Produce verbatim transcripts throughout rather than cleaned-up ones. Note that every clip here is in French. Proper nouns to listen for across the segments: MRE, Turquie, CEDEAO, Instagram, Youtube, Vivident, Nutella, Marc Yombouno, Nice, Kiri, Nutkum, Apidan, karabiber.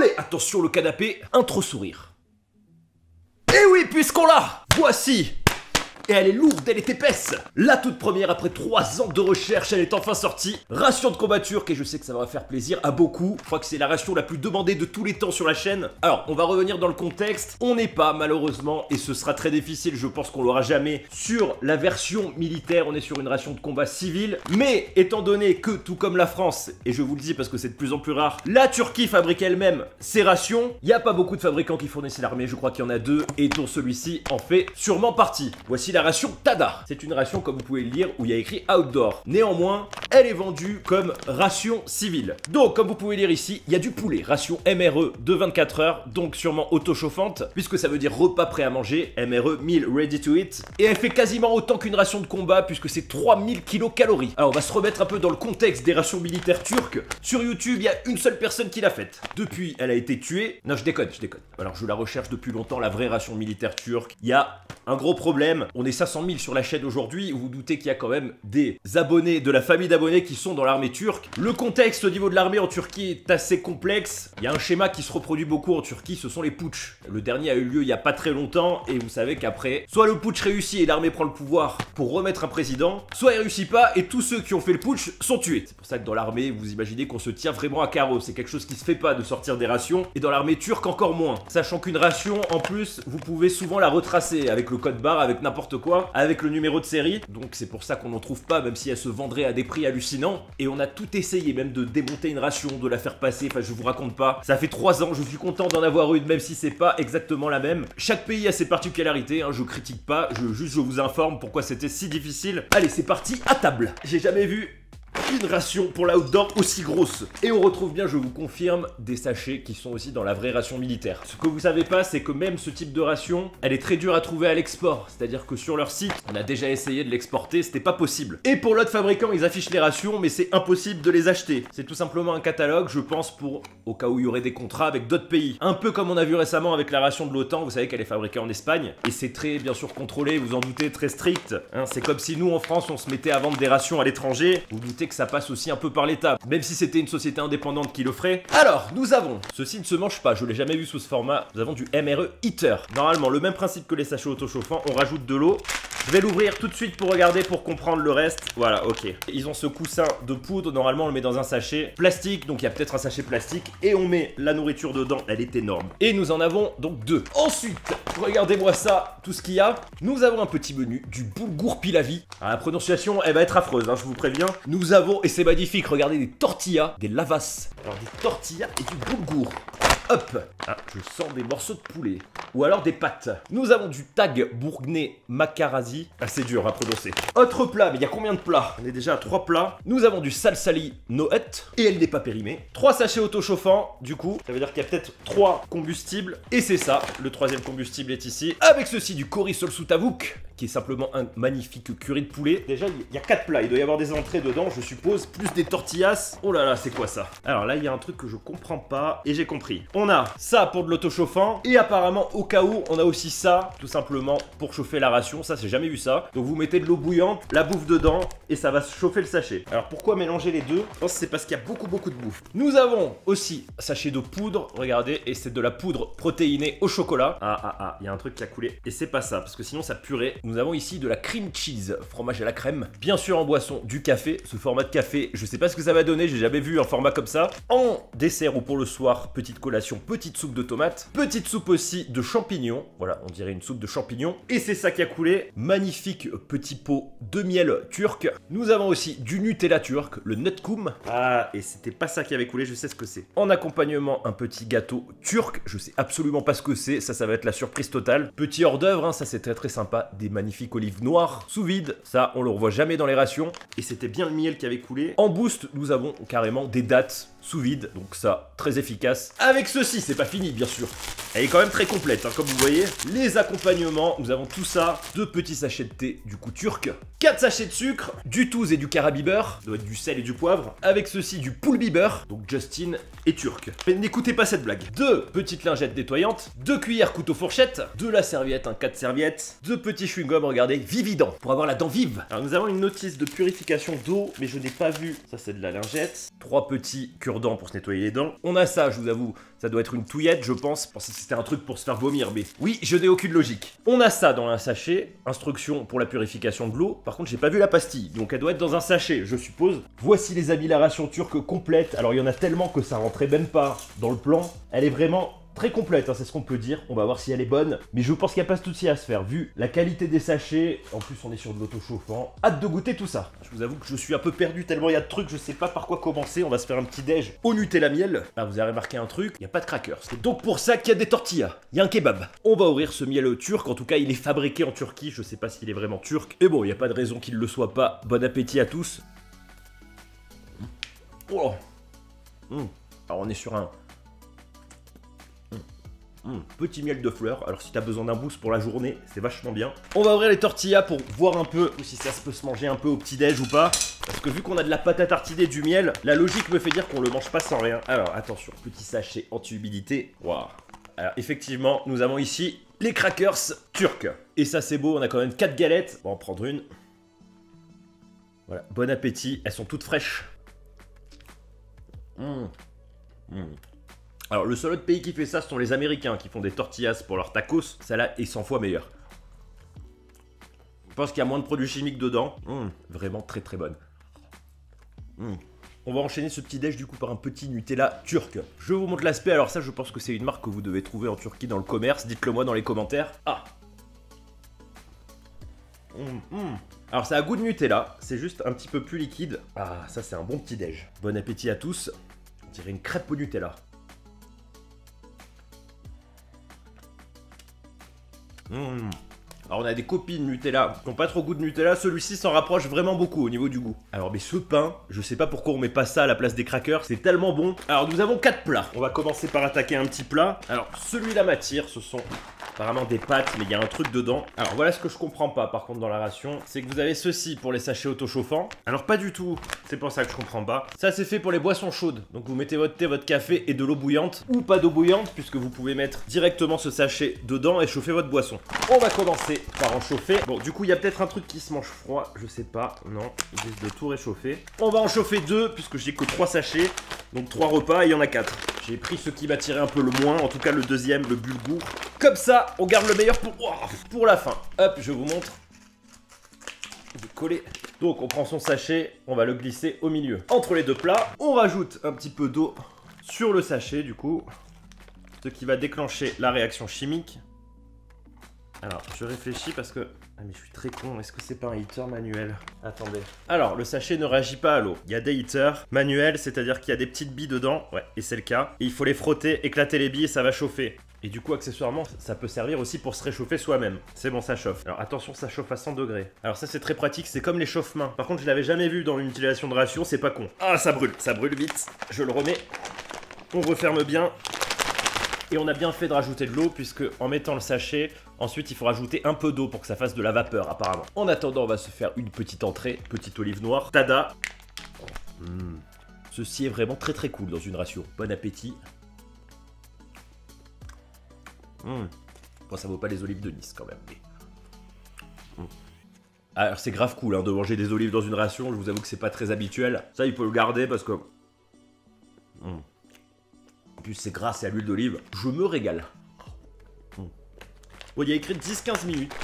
Olé! Attention le canapé, intro sourire. Et oui, puisqu'on l'a! Voici! Et elle est lourde, elle est épaisse. La toute première, après trois ans de recherche, elle est enfin sortie. Ration de combatturque, et je sais que ça va faire plaisir à beaucoup. Je crois que c'est la ration la plus demandée de tous les temps sur la chaîne. Alors, on va revenir dans le contexte. On n'est pas, malheureusement, et ce sera très difficile, je pense qu'on l'aura jamais, sur la version militaire. On est sur une ration de combat civile. Mais, étant donné que, tout comme la France, et je vous le dis parce que c'est de plus en plus rare, la Turquie fabrique elle-même ses rations. Il n'y a pas beaucoup de fabricants qui fournissent l'armée. Je crois qu'il y en a deux, et dont celui-ci en fait sûrement partie. Voici la La ration Tada. C'est une ration, comme vous pouvez le lire, où il y a écrit Outdoor. Néanmoins, elle est vendue comme ration civile. Donc, comme vous pouvez lire ici, il y a du poulet. Ration M R E de vingt-quatre heures, donc sûrement auto-chauffante, puisque ça veut dire repas prêt à manger. M R E mille ready to eat. Et elle fait quasiment autant qu'une ration de combat, puisque c'est trois mille kilocalories. Alors, on va se remettre un peu dans le contexte des rations militaires turques. Sur YouTube, il y a une seule personne qui l'a faite. Depuis, elle a été tuée. Non, je déconne, je déconne. Alors, je la recherche depuis longtemps, la vraie ration militaire turque. Il y a un gros problème. On est cinq cent mille sur la chaîne aujourd'hui, vous vous doutez qu'il y a quand même des abonnés, de la famille d'abonnés qui sont dans l'armée turque. Le contexte au niveau de l'armée en Turquie est assez complexe. Il y a un schéma qui se reproduit beaucoup en Turquie, ce sont les putschs. Le dernier a eu lieu il n'y a pas très longtemps et vous savez qu'après, soit le putsch réussit et l'armée prend le pouvoir pour remettre un président, soit il réussit pas et tous ceux qui ont fait le putsch sont tués. C'est pour ça que dans l'armée, vous imaginez qu'on se tient vraiment à carreau. C'est quelque chose qui se fait pas de sortir des rations et dans l'armée turque encore moins. Sachant qu'une ration, en plus, vous pouvez souvent la retracer avec le code barre, avec n'importe quoi, avec le numéro de série, donc c'est pour ça qu'on n'en trouve pas, même si elle se vendrait à des prix hallucinants. Et on a tout essayé, même de démonter une ration, de la faire passer, enfin je vous raconte pas. Ça fait trois ans, je suis content d'en avoir une, même si c'est pas exactement la même. Chaque pays a ses particularités, hein, je critique pas, je, juste je vous informe pourquoi c'était si difficile. Allez, c'est parti, à table. J'ai jamais vu une ration pour l'outdoor aussi grosse. Et on retrouve bien, je vous confirme, des sachets qui sont aussi dans la vraie ration militaire. Ce que vous savez pas, c'est que même ce type de ration, elle est très dure à trouver à l'export. C'est-à-dire que sur leur site, on a déjà essayé de l'exporter, c'était pas possible. Et pour l'autre fabricant, ils affichent les rations, mais c'est impossible de les acheter. C'est tout simplement un catalogue, je pense, pour au cas où il y aurait des contrats avec d'autres pays. Un peu comme on a vu récemment avec la ration de l'OTAN, vous savez qu'elle est fabriquée en Espagne. Et c'est très, bien sûr, contrôlé, vous en doutez, très strict. Hein, c'est comme si nous, en France, on se mettait à vendre des rations à l'étranger. Vous doutez que ça passe aussi un peu par l'État, même si c'était une société indépendante qui le ferait. Alors, nous avons, ceci ne se mange pas, je l'ai jamais vu sous ce format, nous avons du M R E Heater. Normalement, le même principe que les sachets autochauffants, on rajoute de l'eau. Je vais l'ouvrir tout de suite pour regarder, pour comprendre le reste. Voilà, ok. Ils ont ce coussin de poudre, normalement on le met dans un sachet plastique, donc il y a peut-être un sachet plastique, et on met la nourriture dedans, elle est énorme. Et nous en avons donc deux. Ensuite, regardez-moi ça, tout ce qu'il y a. Nous avons un petit menu, du boulgour pilavi. Alors, la prononciation, elle va être affreuse, hein, je vous préviens. Nous avons, et c'est magnifique, regardez, des tortillas, des lavas. Alors des tortillas et du boulgour. Hop, ah, je sens des morceaux de poulet. Ou alors des pâtes. Nous avons du tag bourgnais makarazi. Ah, c'est dur à prononcer. Autre plat, mais il y a combien de plats? On est déjà à trois plats. Nous avons du salsali nohet. Et elle n'est pas périmée. trois sachets auto-chauffants, du coup. Ça veut dire qu'il y a peut-être trois combustibles. Et c'est ça, le troisième combustible est ici. Avec ceci, du korisol soutavouk, qui est simplement un magnifique curry de poulet. Déjà, il y a quatre plats. Il doit y avoir des entrées dedans, je suppose. Plus des tortillas. Oh là là, c'est quoi ça? Alors là, il y a un truc que je comprends pas. Et j'ai compris. On a ça pour de l'auto-chauffant. Et apparemment, au cas où, on a aussi ça, tout simplement pour chauffer la ration. Ça, j'ai jamais vu ça. Donc vous mettez de l'eau bouillante, la bouffe dedans, et ça va chauffer le sachet. Alors pourquoi mélanger les deux? Je pense que c'est parce qu'il y a beaucoup, beaucoup de bouffe. Nous avons aussi sachet de poudre, regardez, et c'est de la poudre protéinée au chocolat. Ah, ah, ah, il y a un truc qui a coulé. Et c'est pas ça, parce que sinon ça purerait. Nous avons ici de la cream cheese, fromage à la crème. Bien sûr, en boisson, du café. Ce format de café, je sais pas ce que ça va donner, j'ai jamais vu un format comme ça. En dessert ou pour le soir, petite collation, petite soupe de tomates, petite soupe aussi de champignons, voilà, on dirait une soupe de champignons, et c'est ça qui a coulé. Magnifique petit pot de miel turc. Nous avons aussi du Nutella turc, le Nutkum. Ah, et c'était pas ça qui avait coulé, je sais ce que c'est. En accompagnement, un petit gâteau turc, je sais absolument pas ce que c'est, ça, ça va être la surprise totale. Petit hors d'œuvre, hein, ça c'est très très sympa, des magnifiques olives noires, sous vide, ça on le revoit jamais dans les rations, et c'était bien le miel qui avait coulé. En boost, nous avons carrément des dattes sous vide, donc ça, très efficace. Avec ceci, c'est pas fini bien sûr. Elle est quand même très complète, hein, comme vous voyez. Les accompagnements, nous avons tout ça. Deux petits sachets de thé, du coup turc. Quatre sachets de sucre, du touz et du karabiber. Ça doit être du sel et du poivre. Avec ceci, du poul biber. Donc Justin est turc. Mais n'écoutez pas cette blague. Deux petites lingettes nettoyantes. Deux cuillères couteau-fourchette. De la serviette, un hein, quatre serviettes. Deux petits chewing-gums, regardez, Vivident, pour avoir la dent vive. Alors nous avons une notice de purification d'eau, mais je n'ai pas vu. Ça, c'est de la lingette. Trois petits cure-dents pour se nettoyer les dents. On a ça, je vous avoue, Ça doit être une touillette, je pense. Je pensais que c'était un truc pour se faire vomir, mais oui, je n'ai aucune logique. On a ça dans un sachet. Instruction pour la purification de l'eau. Par contre, j'ai pas vu la pastille, donc elle doit être dans un sachet, je suppose. Voici les amis, la ration turque complète. Alors, il y en a tellement que ça rentrait même pas dans le plan. Elle est vraiment très complète, hein, c'est ce qu'on peut dire. On va voir si elle est bonne. Mais je pense qu'il n'y a pas de souci à se faire, vu la qualité des sachets. En plus, on est sur de l'auto-chauffant. Hâte de goûter tout ça. Je vous avoue que je suis un peu perdu tellement il y a de trucs. Je sais pas par quoi commencer. On va se faire un petit déj au Nutella miel. Là, vous avez remarqué un truc, il n'y a pas de crackers. C'est donc pour ça qu'il y a des tortillas. Il y a un kebab. On va ouvrir ce miel turc. En tout cas, il est fabriqué en Turquie. Je sais pas s'il est vraiment turc. Et bon, il n'y a pas de raison qu'il ne le soit pas. Bon appétit à tous. Oh. Mmh. Alors, on est sur un... Mmh, petit miel de fleurs, alors si t'as besoin d'un boost pour la journée, c'est vachement bien. On va ouvrir les tortillas pour voir un peu si ça se peut se manger un peu au petit-déj ou pas. Parce que vu qu'on a de la pâte à tartiner, du miel, la logique me fait dire qu'on le mange pas sans rien. Alors attention, petit sachet anti-humidité. Waouh. Alors effectivement, nous avons ici les crackers turcs. Et ça c'est beau, on a quand même quatre galettes. On va en prendre une. Voilà, bon appétit, elles sont toutes fraîches. Mmh. Mmh. Alors, le seul autre pays qui fait ça, ce sont les Américains qui font des tortillas pour leurs tacos. Celle-là est cent fois meilleure. Je pense qu'il y a moins de produits chimiques dedans. Mmh, vraiment très très bonne. Mmh. On va enchaîner ce petit déj du coup par un petit Nutella turc. Je vous montre l'aspect. Alors ça, je pense que c'est une marque que vous devez trouver en Turquie dans le commerce. Dites-le moi dans les commentaires. Ah. Mmh, mmh. Alors ça a goût de Nutella. C'est juste un petit peu plus liquide. Ah, ça c'est un bon petit déj. Bon appétit à tous. On dirait une crêpe au Nutella. Mmh. Alors on a des copines Nutella qui n'ont pas trop goût de Nutella, celui-ci s'en rapproche vraiment beaucoup au niveau du goût. Alors mais ce pain, je sais pas pourquoi on met pas ça à la place des crackers, c'est tellement bon. Alors nous avons quatre plats, on va commencer par attaquer un petit plat. Alors celui-là m'attire, ce sont apparemment des pâtes mais il y a un truc dedans. Alors voilà ce que je comprends pas par contre dans la ration, c'est que vous avez ceci pour les sachets autochauffants. Alors pas du tout, c'est pour ça que je comprends pas. Ça c'est fait pour les boissons chaudes, donc vous mettez votre thé, votre café et de l'eau bouillante. Ou pas d'eau bouillante puisque vous pouvez mettre directement ce sachet dedans et chauffer votre boisson. On va commencer par en chauffer. Bon, du coup, il y a peut-être un truc qui se mange froid, je sais pas. Non, juste de tout réchauffer. On va en chauffer deux, puisque j'ai que trois sachets. Donc trois repas, et il y en a quatre. J'ai pris ce qui m'a tiré un peu le moins, en tout cas le deuxième, le bulgour. Comme ça, on garde le meilleur pour, oh, pour la fin. Hop, je vous montre. Je vais coller. Donc, on prend son sachet, on va le glisser au milieu. Entre les deux plats, on rajoute un petit peu d'eau sur le sachet, du coup. Ce qui va déclencher la réaction chimique. Alors, je réfléchis parce que... Ah mais je suis très con, est-ce que c'est pas un heater manuel? Attendez. Alors, le sachet ne réagit pas à l'eau. Il y a des heaters manuels, c'est-à-dire qu'il y a des petites billes dedans. Ouais, et c'est le cas. Et il faut les frotter, éclater les billes et ça va chauffer. Et du coup, accessoirement, ça peut servir aussi pour se réchauffer soi-même. C'est bon, ça chauffe. Alors attention, ça chauffe à cent degrés. Alors ça, c'est très pratique, c'est comme les chauffe-mains. Par contre, je l'avais jamais vu dans une utilisation de ration, c'est pas con. Ah, ça brûle, ça brûle vite. Je le remets. On referme bien. Et on a bien fait de rajouter de l'eau puisque en mettant le sachet, ensuite il faut rajouter un peu d'eau pour que ça fasse de la vapeur apparemment. En attendant, on va se faire une petite entrée, petite olive noire. Tada. Mmh. Ceci est vraiment très très cool dans une ration. Bon appétit. Mmh. Bon, ça vaut pas les olives de Nice quand même. Mais... Mmh. Alors c'est grave cool hein, de manger des olives dans une ration, je vous avoue que c'est pas très habituel. Ça, il faut le garder parce que... Mmh. En plus, c'est grâce à l'huile d'olive. Je me régale. Mm. Bon, il y a écrit dix à quinze minutes.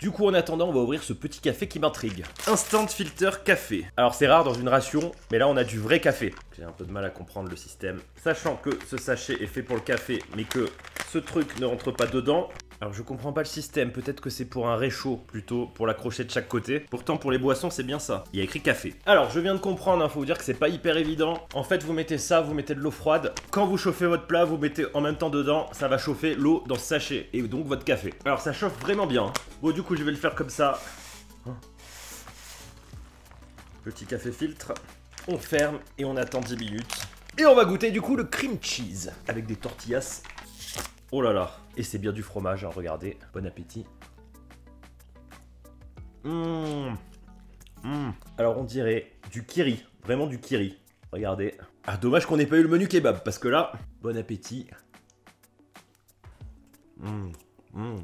Du coup, en attendant, on va ouvrir ce petit café qui m'intrigue. Instant filter café. Alors, c'est rare dans une ration, mais là, on a du vrai café. J'ai un peu de mal à comprendre le système. Sachant que ce sachet est fait pour le café, mais que ce truc ne rentre pas dedans. Alors, je comprends pas le système. Peut-être que c'est pour un réchaud, plutôt, pour l'accrocher de chaque côté. Pourtant, pour les boissons, c'est bien ça. Il y a écrit café. Alors, je viens de comprendre, hein, faut vous dire que c'est pas hyper évident. En fait, vous mettez ça, vous mettez de l'eau froide. Quand vous chauffez votre plat, vous mettez en même temps dedans. Ça va chauffer l'eau dans ce sachet, et donc votre café. Alors, ça chauffe vraiment bien. Hein. Bon, du coup, je vais le faire comme ça. Petit café filtre. On ferme, et on attend dix minutes. Et on va goûter, du coup, le cream cheese. Avec des tortillas. Oh là là, et c'est bien du fromage, hein, regardez. Bon appétit. Mmh. Mmh. Alors on dirait du kiri, vraiment du kiri. Regardez. Ah, dommage qu'on n'ait pas eu le menu kebab, parce que là, bon appétit. Mmh. Mmh. Mmh.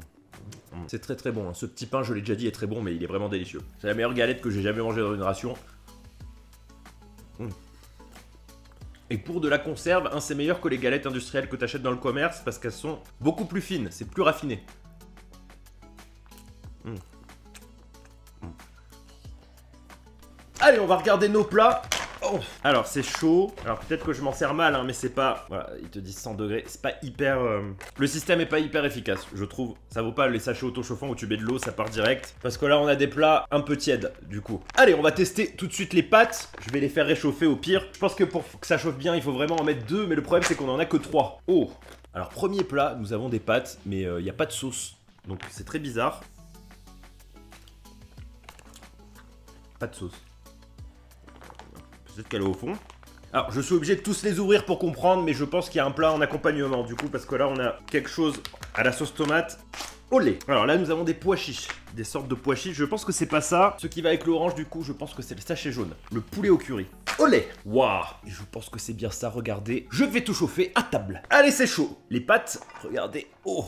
C'est très très bon, hein. Ce petit pain, je l'ai déjà dit, est très bon, mais il est vraiment délicieux. C'est la meilleure galette que j'ai jamais mangée dans une ration. Mmh. Et pour de la conserve, hein, c'est meilleur que les galettes industrielles que tu achètes dans le commerce parce qu'elles sont beaucoup plus fines, c'est plus raffiné. Mmh. Mmh. Allez, on va regarder nos plats. Oh. Alors, c'est chaud. Alors, peut-être que je m'en sers mal, hein, mais c'est pas... Voilà, ils te disent cent degrés. C'est pas hyper... Euh... Le système est pas hyper efficace, je trouve. Ça vaut pas les sachets autochauffants où tu mets de l'eau, ça part direct. Parce que là, on a des plats un peu tièdes, du coup. Allez, on va tester tout de suite les pâtes. Je vais les faire réchauffer au pire. Je pense que pour que ça chauffe bien, il faut vraiment en mettre deux. Mais le problème, c'est qu'on en a que trois. Oh. Alors, premier plat, nous avons des pâtes, mais il euh, n'y a pas de sauce. Donc, c'est très bizarre. Pas de sauce. Qu'elle est au fond. Alors je suis obligé de tous les ouvrir pour comprendre, mais je pense qu'il y a un plat en accompagnement du coup, parce que là on a quelque chose à la sauce tomate. Olé. Alors là nous avons des pois chiches, des sortes de pois chiches. Je pense que c'est pas ça. Ce qui va avec l'orange du coup, je pense que c'est le sachet jaune. Le poulet au curry. Olé. Waouh. Je pense que c'est bien ça, regardez. Je vais tout chauffer à table. Allez, c'est chaud. Les pâtes, regardez. Oh.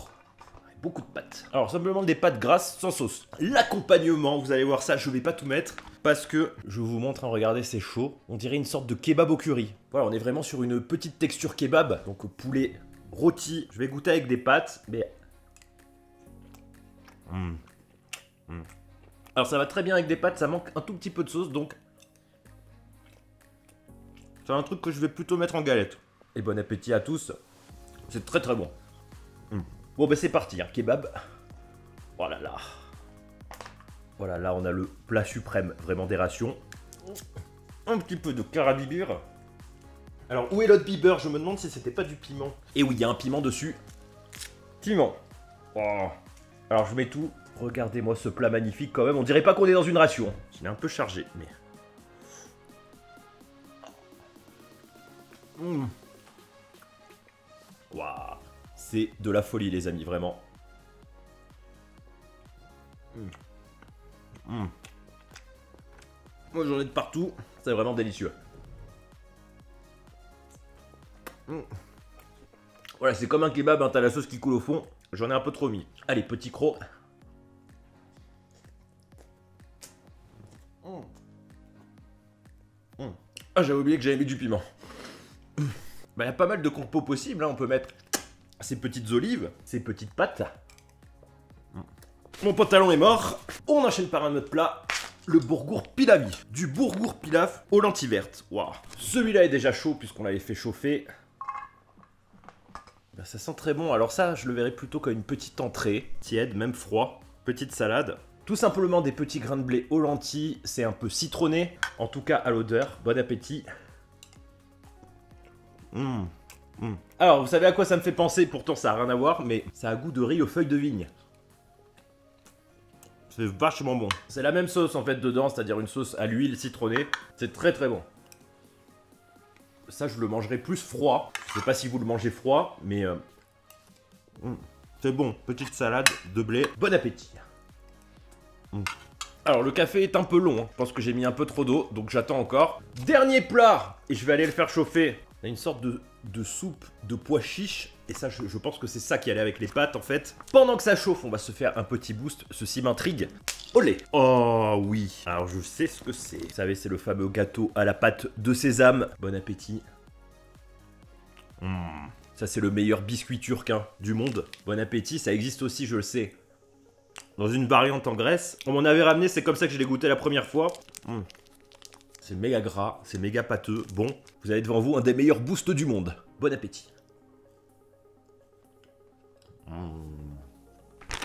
Beaucoup de pâtes. Alors simplement des pâtes grasses sans sauce. L'accompagnement, vous allez voir ça, je vais pas tout mettre parce que je vous montre, hein, regardez, c'est chaud. On dirait une sorte de kebab au curry. Voilà, on est vraiment sur une petite texture kebab. Donc poulet rôti. Je vais goûter avec des pâtes, mais... Mmh. Mmh. Alors ça va très bien avec des pâtes, ça manque un tout petit peu de sauce, donc... C'est un truc que je vais plutôt mettre en galette. Et bon appétit à tous. C'est très très bon. Mmh. Bon bah c'est parti, hein, kebab. Oh là là. Voilà, là on a le plat suprême, vraiment des rations. Un petit peu de carabibure. Alors où est l'autre biber? Je me demande si c'était pas du piment. Et oui, il y a un piment dessus. Piment. Oh. Alors je mets tout. Regardez-moi ce plat magnifique quand même. On dirait pas qu'on est dans une ration. Il est un peu chargé, mais... Mmh. Waouh. C'est de la folie, les amis, vraiment. Mmh. Mmh. Moi, j'en ai de partout. C'est vraiment délicieux. Mmh. Voilà, c'est comme un kebab, hein, t'as la sauce qui coule au fond. J'en ai un peu trop mis. Allez, petit croc. Mmh. Mmh. Ah, j'avais oublié que j'avais mis du piment. Mmh. Bah, y a pas mal de compos possibles, hein. On peut mettre... ces petites olives, ces petites pâtes. Mon pantalon est mort. On enchaîne par un autre plat, le bourgour pilavi. Du bourgour pilaf aux lentilles vertes. Waouh. Celui-là est déjà chaud puisqu'on l'avait fait chauffer. Ben, ça sent très bon. Alors ça, je le verrais plutôt comme une petite entrée, tiède, même froid. Petite salade. Tout simplement des petits grains de blé aux lentilles. C'est un peu citronné, en tout cas à l'odeur. Bon appétit. Mmh. Mmh. Alors, vous savez à quoi ça me fait penser, pourtant ça n'a rien à voir, mais ça a goût de riz aux feuilles de vigne. C'est vachement bon. C'est la même sauce en fait dedans, c'est-à-dire une sauce à l'huile citronnée. C'est très très bon. Ça, je le mangerai plus froid. Je sais pas si vous le mangez froid, mais... Euh... Mmh. C'est bon, petite salade de blé. Bon appétit. Mmh. Alors, le café est un peu long, hein. Je pense que j'ai mis un peu trop d'eau, donc j'attends encore. Dernier plat, et je vais aller le faire chauffer. On a une sorte de... de soupe de pois chiche, et ça je, je pense que c'est ça qui allait avec les pâtes en fait. Pendant que ça chauffe, on va se faire un petit boost, ceci m'intrigue. Olé. Oh oui. Alors je sais ce que c'est. Vous savez, c'est le fameux gâteau à la pâte de sésame. Bon appétit. Mmh. Ça c'est le meilleur biscuit turc, hein, du monde. Bon appétit, ça existe aussi, je le sais. Dans une variante en Grèce. On m'en avait ramené, c'est comme ça que je l'ai goûté la première fois. Mmh. C'est méga gras, c'est méga pâteux, bon. Vous avez devant vous un des meilleurs boosts du monde. Bon appétit. Mmh.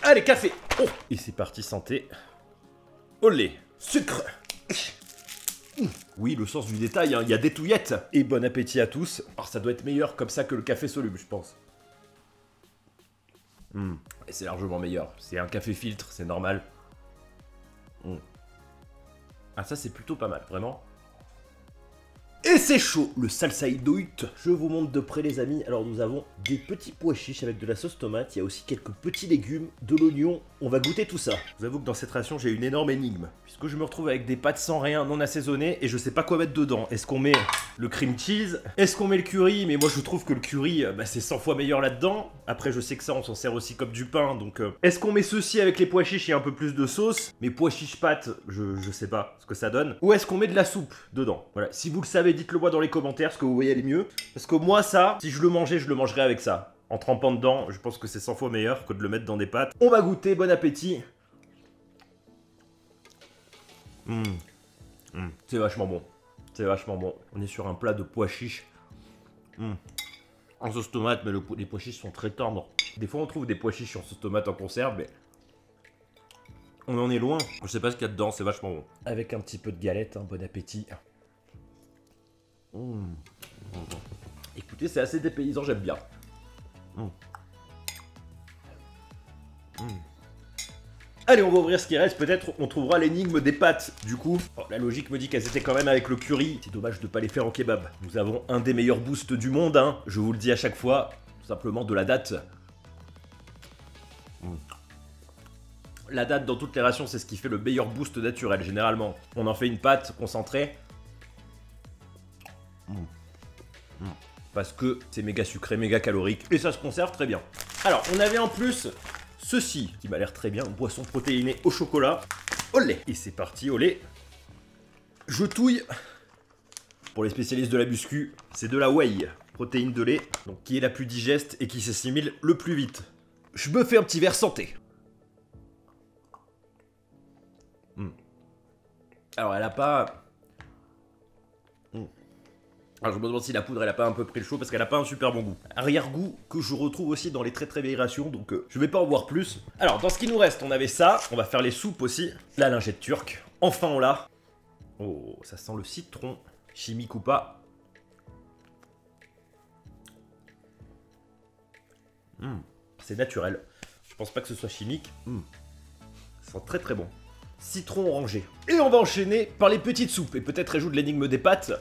Allez, café. Oh. Et c'est parti, santé. Olé. Sucre. Mmh. Oui, le sens du détail, hein. Il y a des touillettes. Et bon appétit à tous. Alors ça doit être meilleur comme ça que le café soluble, je pense. Mmh. Et c'est largement meilleur. C'est un café filtre, c'est normal. Mmh. Ah ça c'est plutôt pas mal, vraiment. Et c'est chaud, le salsa idoïte. Je vous montre de près les amis. Alors nous avons des petits pois chiches avec de la sauce tomate. Il y a aussi quelques petits légumes, de l'oignon. On va goûter tout ça. Je vous avoue que dans cette ration j'ai une énorme énigme, puisque je me retrouve avec des pâtes sans rien, non assaisonnées, et je sais pas quoi mettre dedans. Est-ce qu'on met le cream cheese? Est-ce qu'on met le curry? Mais moi je trouve que le curry, bah, c'est cent fois meilleur là-dedans. Après je sais que ça on s'en sert aussi comme du pain, donc euh... est-ce qu'on met ceci avec les pois chiches et un peu plus de sauce? Mais pois chiches pâtes, je, je sais pas ce que ça donne. Ou est-ce qu'on met de la soupe dedans? Voilà, si vous le savez, dites-le moi dans les commentaires, ce que vous voyez les mieux. Parce que moi ça, si je le mangeais, je le mangerais avec ça. En trempant dedans, je pense que c'est cent fois meilleur que de le mettre dans des pâtes. On va goûter, bon appétit. Mmh. Mmh. C'est vachement bon. C'est vachement bon. On est sur un plat de pois chiches. Mmh. En sauce tomate, mais le, les pois chiches sont très tendres. Des fois on trouve des pois chiches en sauce tomate en conserve, mais... on en est loin. Je sais pas ce qu'il y a dedans, c'est vachement bon. Avec un petit peu de galette, hein, bon appétit. Mmh. Écoutez, c'est assez dépaysant, j'aime bien. Mmh. Mmh. Allez, on va ouvrir ce qui reste, peut-être on trouvera l'énigme des pâtes, du coup. Oh, la logique me dit qu'elles étaient quand même avec le curry. C'est dommage de pas les faire en kebab. Nous avons un des meilleurs boosts du monde, hein. Je vous le dis à chaque fois, tout simplement de la date. Mmh. La date dans toutes les rations, c'est ce qui fait le meilleur boost naturel, généralement. On en fait une pâte concentrée. Mmh. Mmh. Parce que c'est méga sucré, méga calorique, et ça se conserve très bien. Alors, on avait en plus ceci, qui m'a l'air très bien, boisson protéinée au chocolat. Olé! Et c'est parti, olé! Je touille. Pour les spécialistes de la muscu, c'est de la whey, protéine de lait, donc qui est la plus digeste et qui s'assimile le plus vite. Je me fais un petit verre santé. Mmh. Alors, elle a pas... Mmh. Alors, je me demande si la poudre, elle a pas un peu pris le chaud, parce qu'elle a pas un super bon goût. Arrière-goût que je retrouve aussi dans les très très vieilles rations, donc euh, je vais pas en voir plus. Alors, dans ce qui nous reste, on avait ça. On va faire les soupes aussi. La lingette turque. Enfin, on l'a. Oh, ça sent le citron. Chimique ou pas. Mmh. C'est naturel. Je pense pas que ce soit chimique. Mmh. Ça sent très très bon. Citron orangé. Et on va enchaîner par les petites soupes et peut-être résoudre l'énigme des pâtes.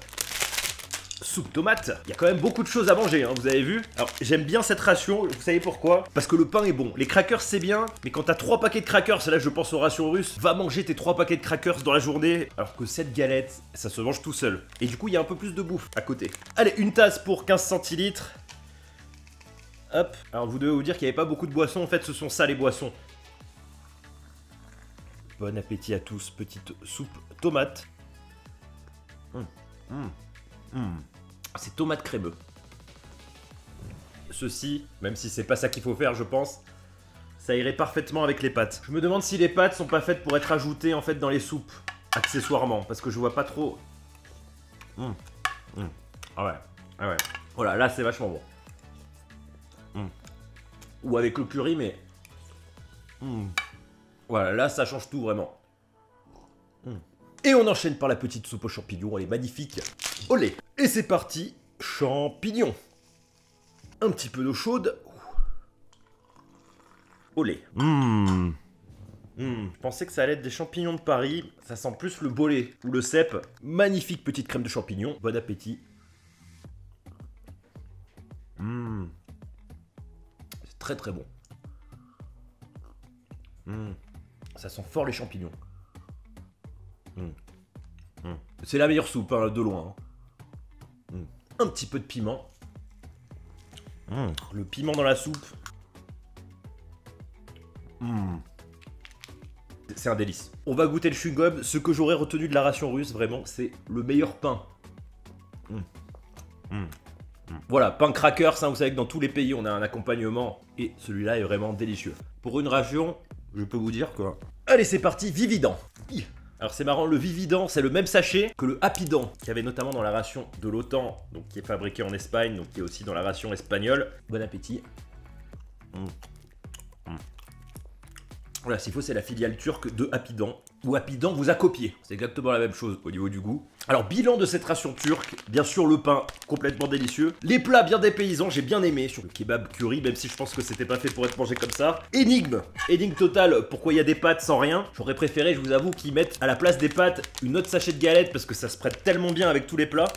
Soupe tomate. Il y a quand même beaucoup de choses à manger, hein, vous avez vu. Alors j'aime bien cette ration, vous savez pourquoi? Parce que le pain est bon. Les crackers c'est bien, mais quand t'as trois paquets de crackers, c'est là que je pense aux rations russes, va manger tes trois paquets de crackers dans la journée, alors que cette galette, ça se mange tout seul. Et du coup, il y a un peu plus de bouffe à côté. Allez, une tasse pour quinze centilitres. Hop. Alors vous devez vous dire qu'il n'y avait pas beaucoup de boissons, en fait ce sont ça les boissons. Bon appétit à tous, petite soupe tomate. Mmh, mmh, mmh. C'est tomate crémeux. Ceci, même si c'est pas ça qu'il faut faire, je pense, ça irait parfaitement avec les pâtes. Je me demande si les pâtes sont pas faites pour être ajoutées en fait dans les soupes, accessoirement, parce que je vois pas trop. Mmh, mmh. Ah ouais, ah ouais. Voilà, là c'est vachement bon. Mmh. Ou avec le curry, mais. Mmh. Voilà, là ça change tout vraiment. Mm. Et on enchaîne par la petite soupe aux champignons, elle est magnifique. Olé! Et c'est parti, champignons. Un petit peu d'eau chaude. Olé. Mm. Mm. Je pensais que ça allait être des champignons de Paris, ça sent plus le bolet ou le cèpe. Magnifique petite crème de champignons, bon appétit. Mm. C'est très très bon. Mm. Ça sent fort les champignons. Mm. Mm. C'est la meilleure soupe, hein, de loin. Hein. Mm. Un petit peu de piment. Mm. Le piment dans la soupe. Mm. C'est un délice. On va goûter le chewing-gum. Ce que j'aurais retenu de la ration russe, vraiment, c'est le meilleur pain. Mm. Mm. Mm. Voilà, pain crackers, hein, vous savez que dans tous les pays, on a un accompagnement. Et celui-là est vraiment délicieux. Pour une ration... je peux vous dire quoi. Allez, c'est parti, Vivident. Alors c'est marrant, le Vivident, c'est le même sachet que le Apidan, qu'il y avait notamment dans la ration de l'OTAN, donc qui est fabriqué en Espagne, donc qui est aussi dans la ration espagnole. Bon appétit. Mmh. Mmh. Voilà, s'il faut, c'est la filiale turque de Apidan, où Apidan vous a copié. C'est exactement la même chose au niveau du goût. Alors, bilan de cette ration turque, bien sûr le pain, complètement délicieux. Les plats bien dépaysants, j'ai bien aimé, sur le kebab curry, même si je pense que c'était pas fait pour être mangé comme ça. Énigme, énigme totale, pourquoi il y a des pâtes sans rien? J'aurais préféré, je vous avoue, qu'ils mettent à la place des pâtes une autre sachet de galette, parce que ça se prête tellement bien avec tous les plats.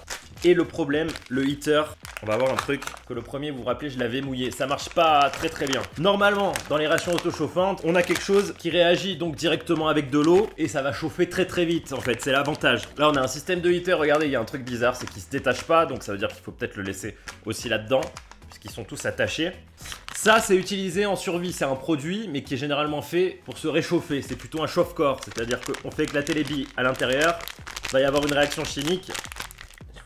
Et le problème, le heater, on va avoir un truc que le premier, vous vous rappelez, je l'avais mouillé. Ça marche pas très très bien. Normalement, dans les rations autochauffantes, on a quelque chose qui réagit donc directement avec de l'eau et ça va chauffer très très vite en fait, c'est l'avantage. Là, on a un système de heater, regardez, il y a un truc bizarre, c'est qu'il se détache pas, donc ça veut dire qu'il faut peut-être le laisser aussi là-dedans, puisqu'ils sont tous attachés. Ça, c'est utilisé en survie, c'est un produit, mais qui est généralement fait pour se réchauffer. C'est plutôt un chauffe-corps, c'est-à-dire qu'on fait éclater les billes à l'intérieur, il va y avoir une réaction chimique.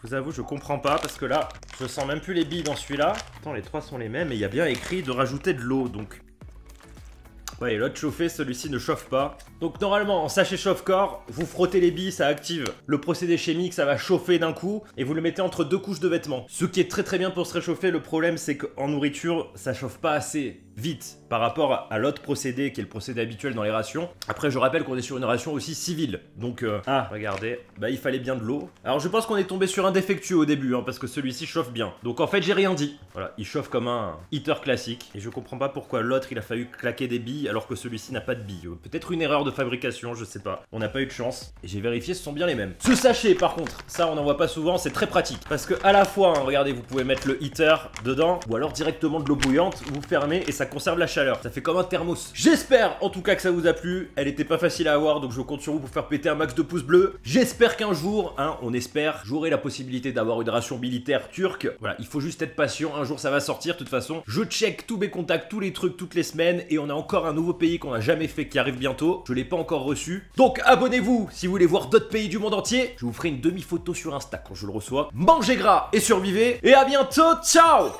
Je vous avoue, je comprends pas parce que là, je sens même plus les billes dans celui-là. Pourtant, les trois sont les mêmes et il y a bien écrit de rajouter de l'eau, donc... Ouais, l'autre chauffé, celui-ci ne chauffe pas. Donc normalement, en sachet chauffe-corps, vous frottez les billes, ça active le procédé chimique, ça va chauffer d'un coup, et vous le mettez entre deux couches de vêtements. Ce qui est très très bien pour se réchauffer, le problème c'est qu'en nourriture, ça chauffe pas assez vite par rapport à l'autre procédé, qui est le procédé habituel dans les rations. Après, je rappelle qu'on est sur une ration aussi civile, donc... Euh, ah, regardez, bah il fallait bien de l'eau. Alors je pense qu'on est tombé sur un défectueux au début, hein, parce que celui-ci chauffe bien. Donc en fait, j'ai rien dit. Voilà, il chauffe comme un heater classique, et je comprends pas pourquoi l'autre, il a fallu claquer des billes, alors que celui-ci n'a pas de billes. Peut-être une erreur de fabrication, je sais pas. On n'a pas eu de chance. Et j'ai vérifié, ce sont bien les mêmes. Ce sachet, par contre, ça on n'en voit pas souvent, c'est très pratique. Parce que à la fois, hein, regardez, vous pouvez mettre le heater dedans, ou alors directement de l'eau bouillante, vous fermez et ça conserve la chaleur. Ça fait comme un thermos. J'espère en tout cas que ça vous a plu. Elle était pas facile à avoir, donc je compte sur vous pour faire péter un max de pouces bleus. J'espère qu'un jour, hein, on espère, j'aurai la possibilité d'avoir une ration militaire turque. Voilà, il faut juste être patient. Un jour, ça va sortir. De toute façon, je check tous mes contacts, tous les trucs, toutes les semaines, et on a encore un nouveau pays qu'on n'a jamais fait qui arrive bientôt. Je l'ai pas encore reçu. Donc abonnez-vous si vous voulez voir d'autres pays du monde entier. Je vous ferai une demi-photo sur Insta quand je le reçois. Mangez gras et survivez. Et à bientôt. Ciao.